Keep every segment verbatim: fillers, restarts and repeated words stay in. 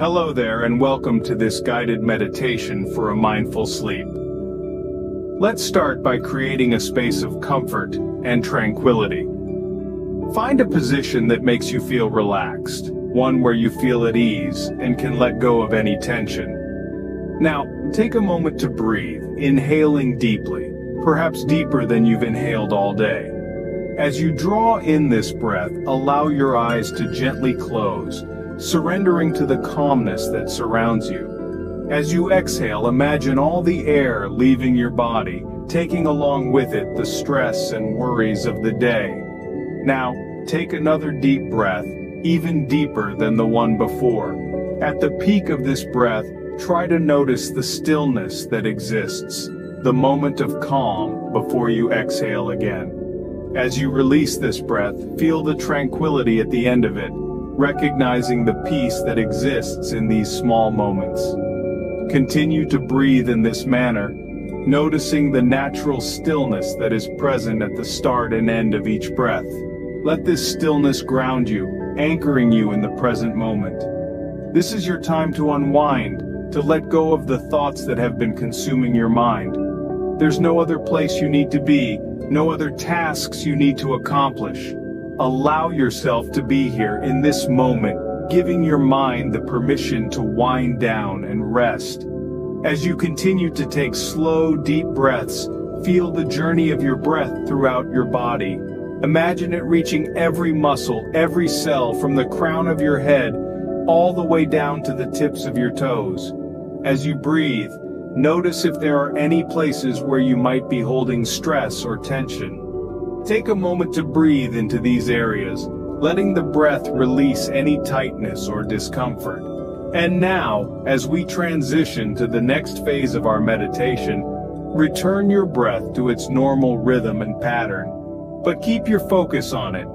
Hello there and welcome to this guided meditation for a mindful sleep. Let's start by creating a space of comfort and tranquility. Find a position that makes you feel relaxed, one where you feel at ease and can let go of any tension. Now, take a moment to breathe, inhaling deeply, perhaps deeper than you've inhaled all day. As you draw in this breath, allow your eyes to gently close, surrendering to the calmness that surrounds you. As you exhale, imagine all the air leaving your body, taking along with it the stress and worries of the day. Now, take another deep breath, even deeper than the one before. At the peak of this breath, try to notice the stillness that exists, the moment of calm before you exhale again. As you release this breath, feel the tranquility at the end of it, recognizing the peace that exists in these small moments. Continue to breathe in this manner, noticing the natural stillness that is present at the start and end of each breath. Let this stillness ground you, anchoring you in the present moment. This is your time to unwind, to let go of the thoughts that have been consuming your mind. There's no other place you need to be, no other tasks you need to accomplish. Allow yourself to be here in this moment, giving your mind the permission to wind down and rest. As you continue to take slow, deep breaths, feel the journey of your breath throughout your body. Imagine it reaching every muscle, every cell, from the crown of your head all the way down to the tips of your toes. As you breathe, notice if there are any places where you might be holding stress or tension. Take a moment to breathe into these areas, letting the breath release any tightness or discomfort. And now, as we transition to the next phase of our meditation, return your breath to its normal rhythm and pattern, but keep your focus on it.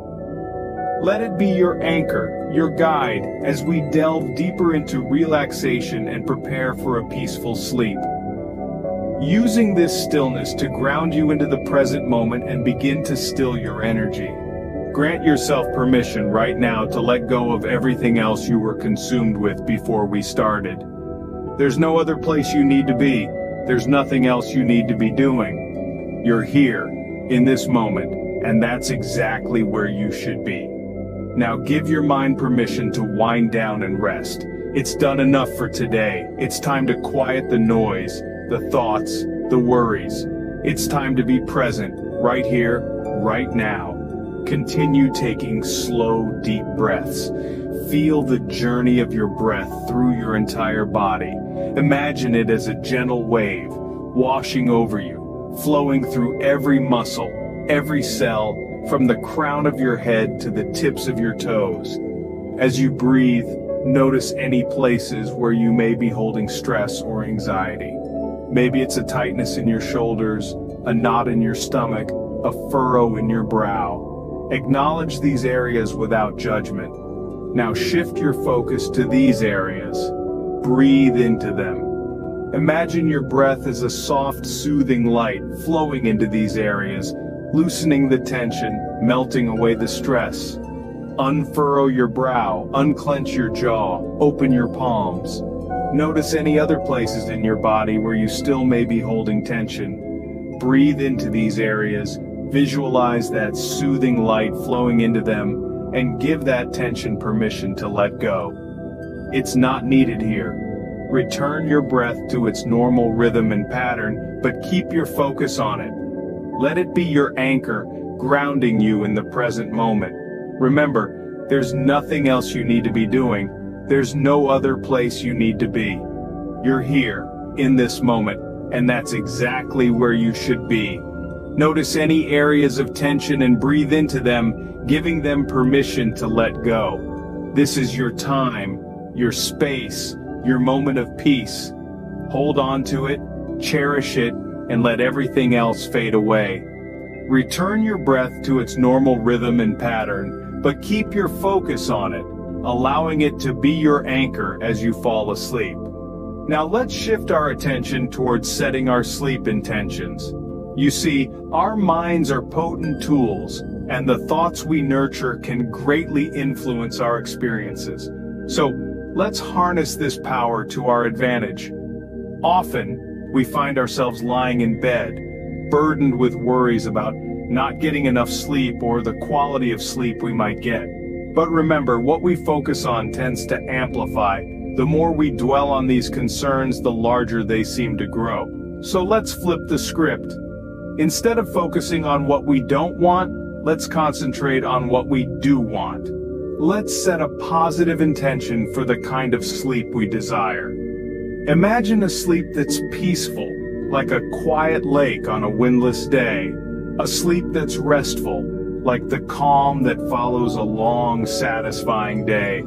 Let it be your anchor, your guide, as we delve deeper into relaxation and prepare for a peaceful sleep. Using this stillness to ground you into the present moment and begin to still your energy. Grant yourself permission right now to let go of everything else you were consumed with before we started. There's no other place you need to be. There's nothing else you need to be doing. You're here, in this moment, and that's exactly where you should be. Now give your mind permission to wind down and rest. It's done enough for today. It's time to quiet the noise, the thoughts, the worries. It's time to be present, right here, right now. Continue taking slow, deep breaths. Feel the journey of your breath through your entire body. Imagine it as a gentle wave, washing over you, flowing through every muscle, every cell, from the crown of your head to the tips of your toes. As you breathe, notice any places where you may be holding stress or anxiety. Maybe it's a tightness in your shoulders, a knot in your stomach, a furrow in your brow. Acknowledge these areas without judgment. Now shift your focus to these areas. Breathe into them. Imagine your breath as a soft, soothing light flowing into these areas, loosening the tension, melting away the stress. Unfurrow your brow, unclench your jaw, open your palms. Notice any other places in your body where you still may be holding tension. Breathe into these areas, visualize that soothing light flowing into them, and give that tension permission to let go. It's not needed here. Return your breath to its normal rhythm and pattern, but keep your focus on it. Let it be your anchor, grounding you in the present moment. Remember, there's nothing else you need to be doing. There's no other place you need to be. You're here, in this moment, and that's exactly where you should be. Notice any areas of tension and breathe into them, giving them permission to let go. This is your time, your space, your moment of peace. Hold on to it, cherish it, and let everything else fade away. Return your breath to its normal rhythm and pattern, but keep your focus on it, allowing it to be your anchor as you fall asleep. Now let's shift our attention towards setting our sleep intentions. You see, our minds are potent tools, and the thoughts we nurture can greatly influence our experiences. So, Let's harness this power to our advantage. Often, we find ourselves lying in bed, burdened with worries about not getting enough sleep or the quality of sleep we might get. But remember, what we focus on tends to amplify. The more we dwell on these concerns, the larger they seem to grow. So let's flip the script. Instead of focusing on what we don't want, let's concentrate on what we do want. Let's set a positive intention for the kind of sleep we desire. Imagine a sleep that's peaceful, like a quiet lake on a windless day. A sleep that's restful, like the calm that follows a long, satisfying day.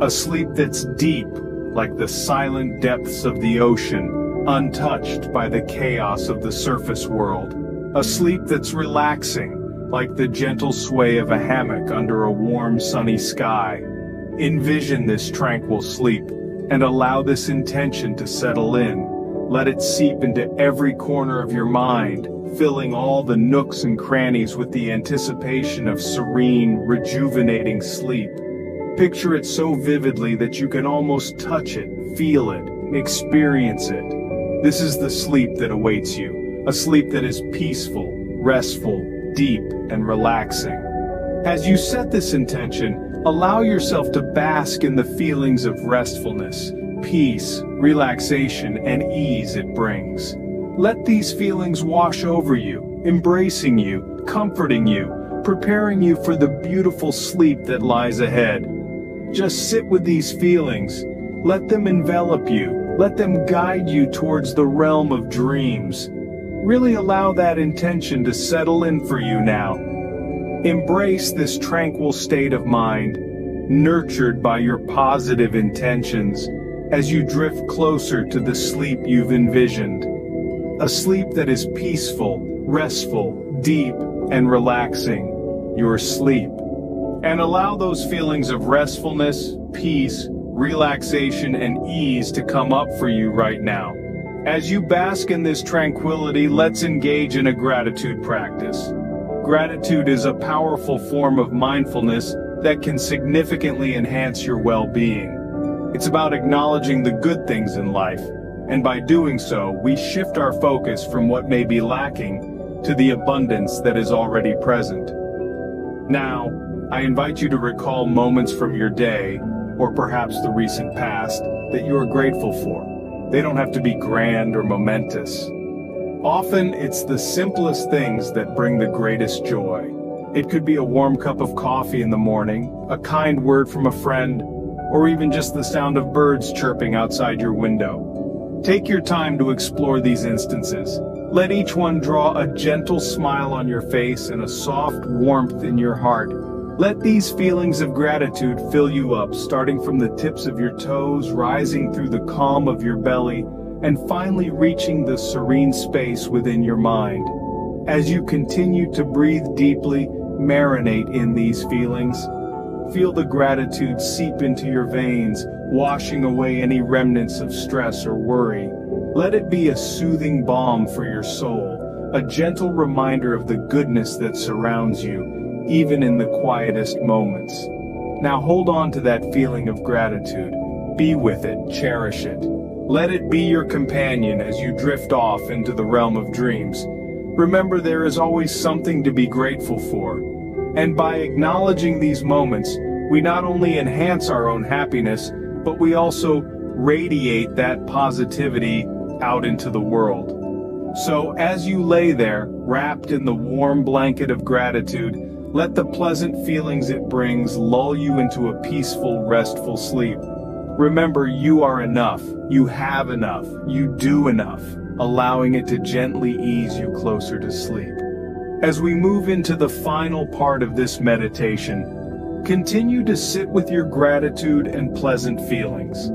A sleep that's deep, like the silent depths of the ocean, untouched by the chaos of the surface world. A sleep that's relaxing, like the gentle sway of a hammock under a warm, sunny sky. Envision this tranquil sleep, and allow this intention to settle in. Let it seep into every corner of your mind, filling all the nooks and crannies with the anticipation of serene, rejuvenating sleep. Picture it so vividly that you can almost touch it, feel it, experience it. This is the sleep that awaits you, a sleep that is peaceful, restful, deep, and relaxing. As you set this intention, allow yourself to bask in the feelings of restfulness, peace, relaxation, and ease it brings. Let these feelings wash over you, embracing you, comforting you, preparing you for the beautiful sleep that lies ahead. Just sit with these feelings. Let them envelop you. Let them guide you towards the realm of dreams. Really allow that intention to settle in for you now. Embrace this tranquil state of mind, nurtured by your positive intentions, as you drift closer to the sleep you've envisioned. A sleep that is peaceful, restful, deep, and relaxing. Your sleep. And allow those feelings of restfulness, peace, relaxation, and ease to come up for you right now. As you bask in this tranquility, let's engage in a gratitude practice. Gratitude is a powerful form of mindfulness that can significantly enhance your well-being. It's about acknowledging the good things in life, and by doing so, we shift our focus from what may be lacking to the abundance that is already present. Now, I invite you to recall moments from your day, or perhaps the recent past, that you are grateful for. They don't have to be grand or momentous. Often, it's the simplest things that bring the greatest joy. It could be a warm cup of coffee in the morning, a kind word from a friend, or even just the sound of birds chirping outside your window. Take your time to explore these instances. Let each one draw a gentle smile on your face and a soft warmth in your heart. Let these feelings of gratitude fill you up, starting from the tips of your toes, rising through the calm of your belly, and finally reaching the serene space within your mind. As you continue to breathe deeply, marinate in these feelings. Feel the gratitude seep into your veins, washing away any remnants of stress or worry. Let it be a soothing balm for your soul, a gentle reminder of the goodness that surrounds you, even in the quietest moments. Now hold on to that feeling of gratitude. Be with it, cherish it. Let it be your companion as you drift off into the realm of dreams. Remember, there is always something to be grateful for. And by acknowledging these moments, we not only enhance our own happiness, but we also radiate that positivity out into the world. So as you lay there, wrapped in the warm blanket of gratitude, let the pleasant feelings it brings lull you into a peaceful, restful sleep. Remember, you are enough, you have enough, you do enough, allowing it to gently ease you closer to sleep. As we move into the final part of this meditation, continue to sit with your gratitude and pleasant feelings.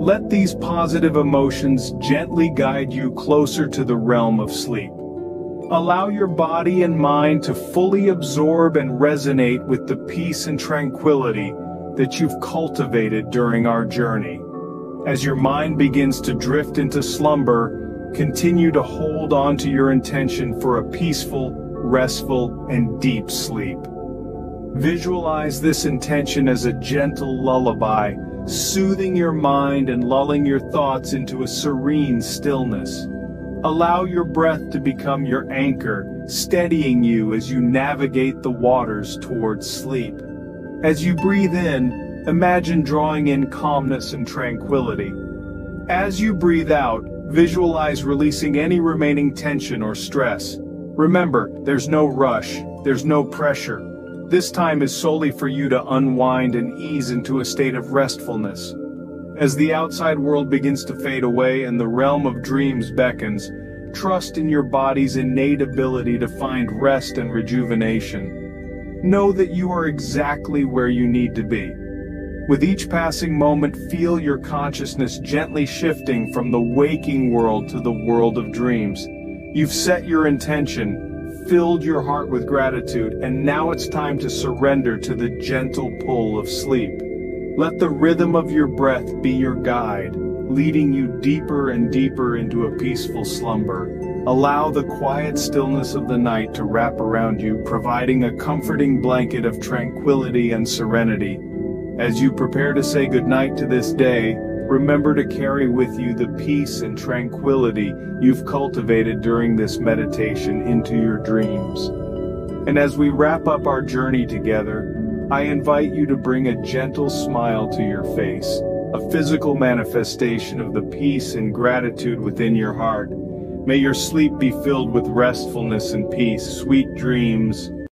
Let these positive emotions gently guide you closer to the realm of sleep. Allow your body and mind to fully absorb and resonate with the peace and tranquility that you've cultivated during our journey. As your mind begins to drift into slumber, continue to hold on to your intention for a peaceful, restful, and deep sleep. Visualize this intention as a gentle lullaby, soothing your mind and lulling your thoughts into a serene stillness. Allow your breath to become your anchor, steadying you as you navigate the waters towards sleep. As you breathe in, imagine drawing in calmness and tranquility. As you breathe out, visualize releasing any remaining tension or stress. Remember, there's no rush, there's no pressure. This time is solely for you to unwind and ease into a state of restfulness. As the outside world begins to fade away and the realm of dreams beckons, trust in your body's innate ability to find rest and rejuvenation. Know that you are exactly where you need to be. With each passing moment, feel your consciousness gently shifting from the waking world to the world of dreams. You've set your intention, filled your heart with gratitude, and now it's time to surrender to the gentle pull of sleep. Let the rhythm of your breath be your guide, leading you deeper and deeper into a peaceful slumber. Allow the quiet stillness of the night to wrap around you, providing a comforting blanket of tranquility and serenity. As you prepare to say goodnight to this day, remember to carry with you the peace and tranquility you've cultivated during this meditation into your dreams. And as we wrap up our journey together, I invite you to bring a gentle smile to your face, a physical manifestation of the peace and gratitude within your heart. May your sleep be filled with restfulness and peace, sweet dreams.